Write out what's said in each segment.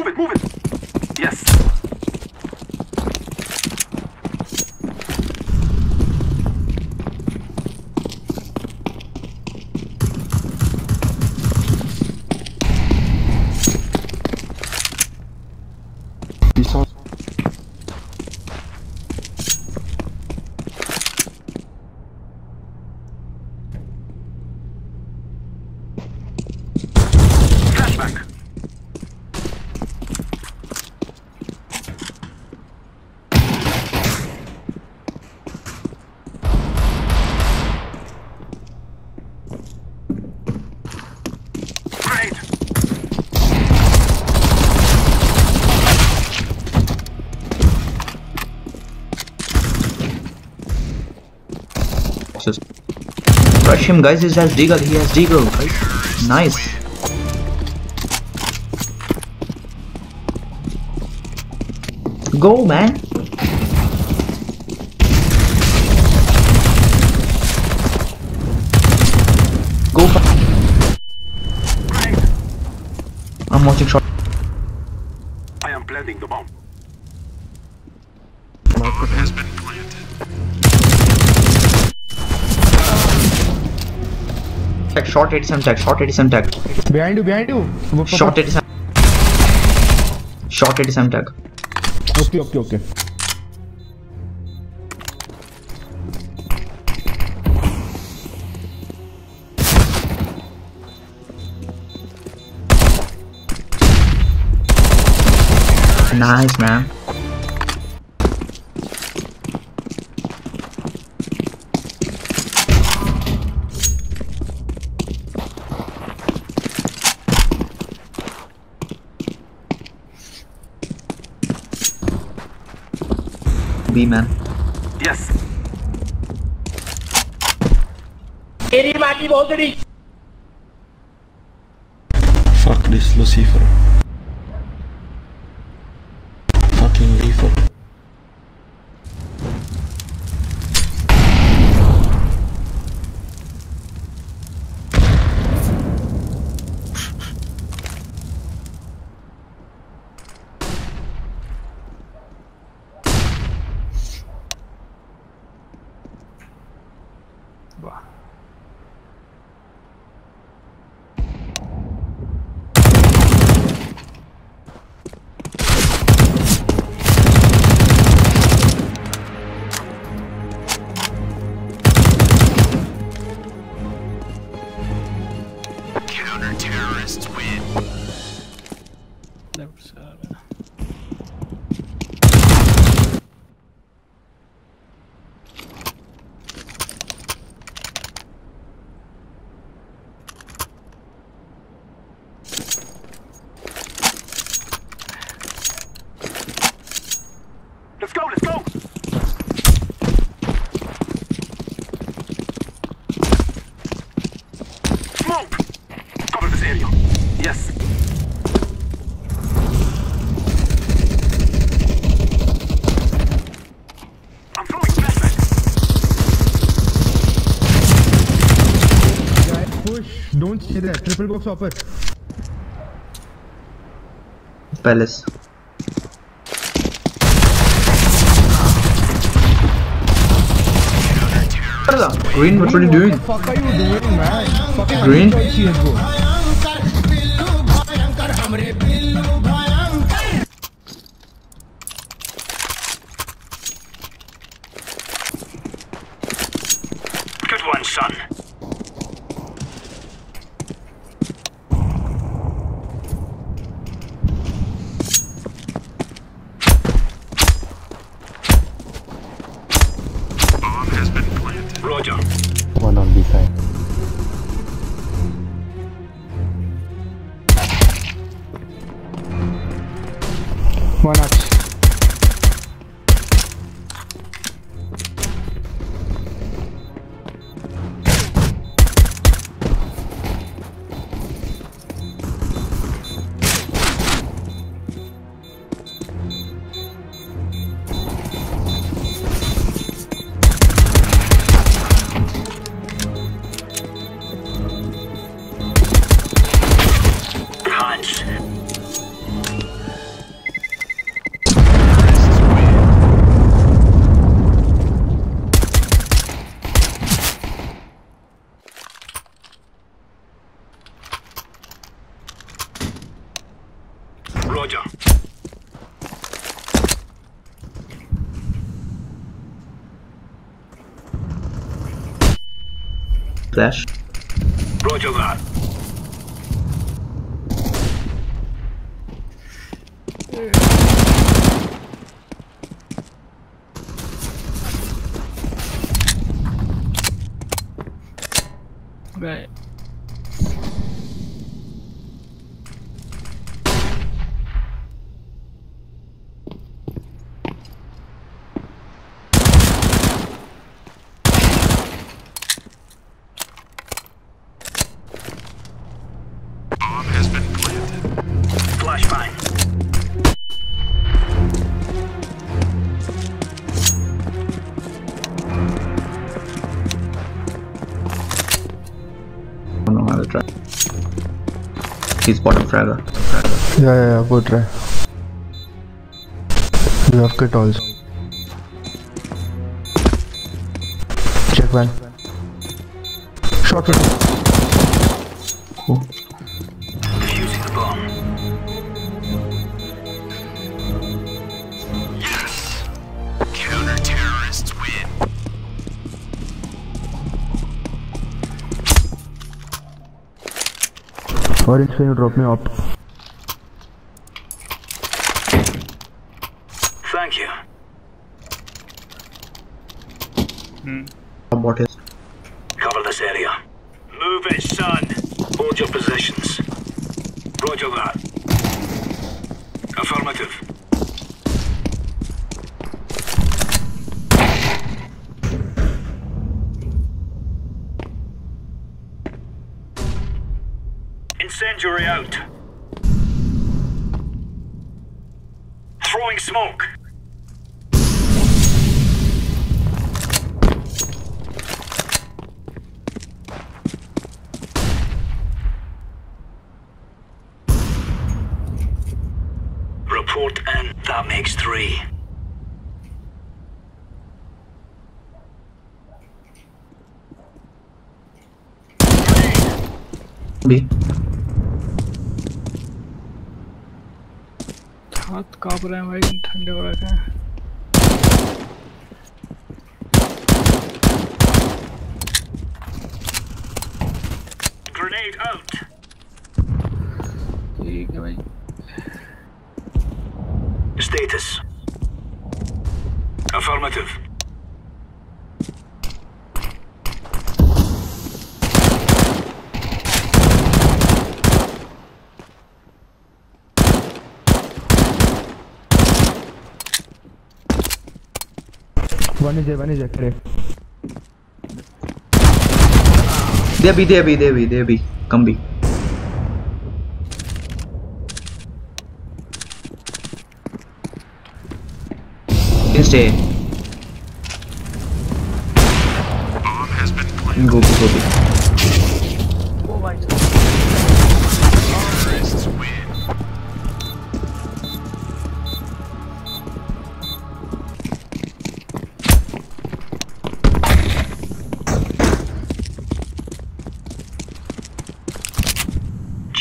Move it, move it! Yes! Rush him, guys. He has deagle. He has deagle. Nice. Go, man. Go. I'm watching shot. I am planting the bomb. Bomb has been planted. Short 87 tag, short 87 tag. Behind you. Short 87. Short 87 tag. Okay. Nice, man. B man. Yes. Fuck this Lucifer. Fucking lethal. Counter-terrorists win. Never said it. Triple box hopper. Palace. Green, what are you doing? What the fuck are you doing, man? Fucking Green. Good one, son. One on B side. One up. Roger. Flash. Roger that. Right. He's bottom fragger. Yeah, go try. You have kit also. Check van. Shot it. Cool. Defusing the bomb. Yes! Counter-terrorists win. Orange, can you drop me up? Thank you. What is? Cover this area. Move it, son. Hold your positions. Roger that. Affirmative. Incendiary out. Throwing smoke. Report in. That makes 3. B. हाथ कांप रहे हैं भाई ठंडे हो रखे हैं grenade out ठीक है भाई status affirmative One is there, correct. There be. Come be. Stay. Bomb has been planted. Go be. Oh my God.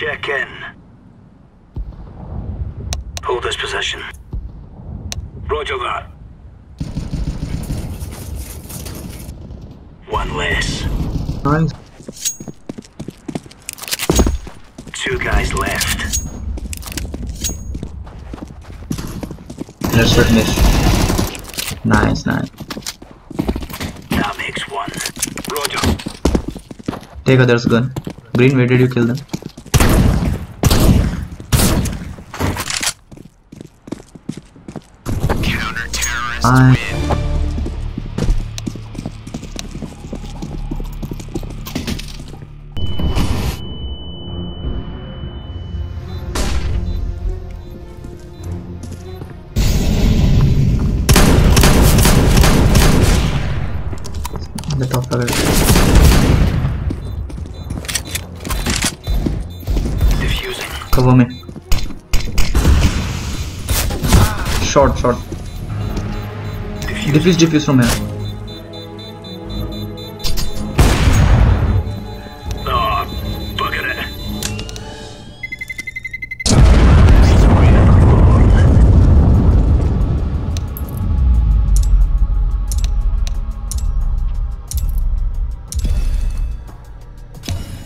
Check in. Hold this position. Roger that. One less. Nice. 2 guys left. That's what missed. Nice. That makes 1. Roger. Take others' gun. Green, where did you kill them? Bye. The top of it. Diffusing. Cover me. Short. Diffuse from here.